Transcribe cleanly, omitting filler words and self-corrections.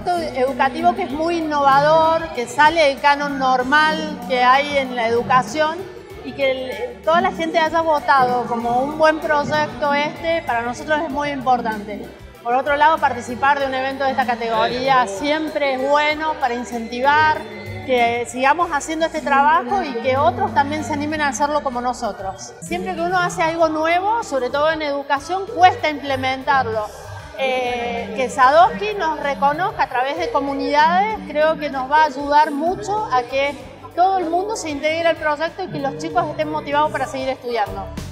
proyecto educativo que es muy innovador, que sale del canon normal que hay en la educación y que toda la gente haya votado como un buen proyecto para nosotros es muy importante. Por otro lado, participar de un evento de esta categoría siempre es bueno para incentivar que sigamos haciendo este trabajo y que otros también se animen a hacerlo como nosotros. Siempre que uno hace algo nuevo, sobre todo en educación, cuesta implementarlo. Que Sadosky nos reconozca a través de comunidades, creo que nos va a ayudar mucho a que todo el mundo se integre al proyecto y que los chicos estén motivados para seguir estudiando.